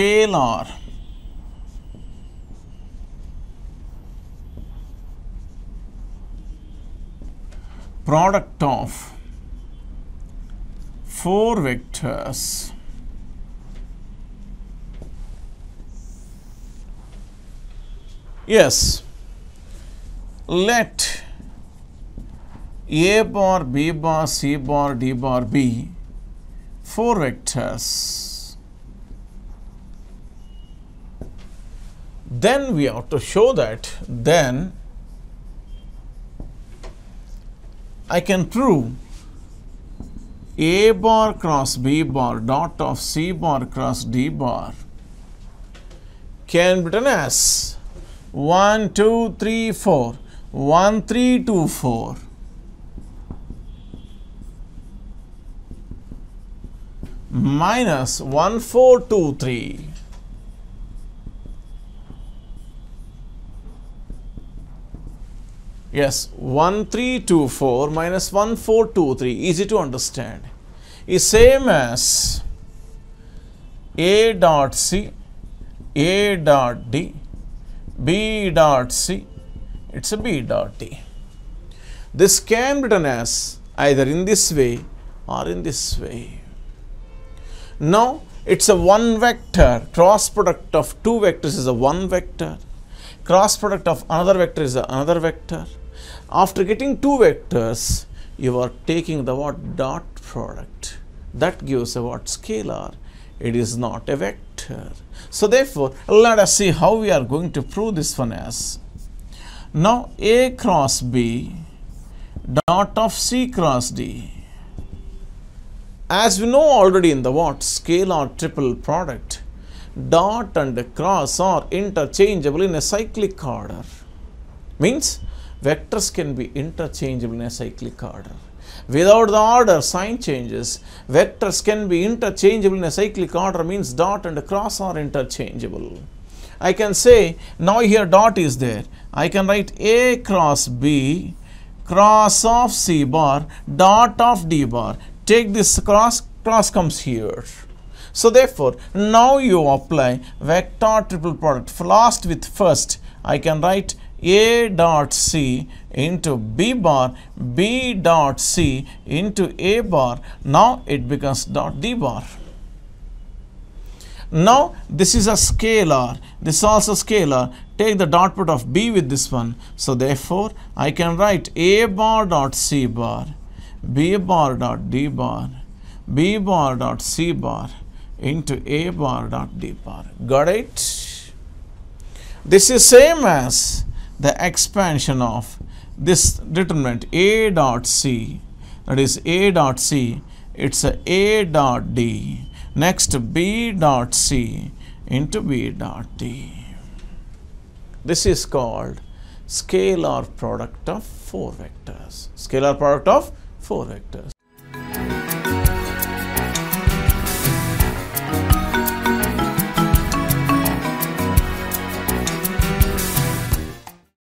scalar product of four vectors . Yes, let A bar, B bar, C bar, D bar be four vectors. Then we have to show that, then I can prove A bar cross B bar dot of C bar cross D bar can be written as 1, 2, 3, 4, 1, 3, 2, 4. Minus 1, 4, 2, 3. Yes, 1, 3, 2, 4 minus 1, 4, 2, 3. Easy to understand. Is same as A dot C, A dot D, B dot C. It's a B dot D. This can be written as either in this way or in this way. Now, it's a one vector. Cross product of two vectors is a one vector. Cross product of another vector is another vector. After getting two vectors, you are taking the what dot product. That gives a what scalar. It is not a vector. So therefore, let us see how we are going to prove this one as. Now, A cross B dot of C cross D. As we know already in the what scalar triple product, dot and cross are interchangeable in a cyclic order. Means vectors can be interchangeable in a cyclic order. Without the order sign changes, vectors can be interchangeable in a cyclic order means dot and cross are interchangeable. I can say now here dot is there. I can write A cross B cross of C bar dot of D bar. Take this cross comes here. So therefore, now you apply vector triple product. Last with first, I can write A dot C into B bar, B dot C into A bar. Now it becomes dot D bar. Now this is a scalar. This is also scalar. Take the dot product of B with this one. So therefore, I can write A bar dot C bar, B bar dot D bar, B bar dot C bar into A bar dot D bar. Got it? This is same as the expansion of this determinant A dot C, that is A dot C, it's A dot D, next B dot C into B dot D. This is called scalar product of four vectors. Scalar product of four vectors.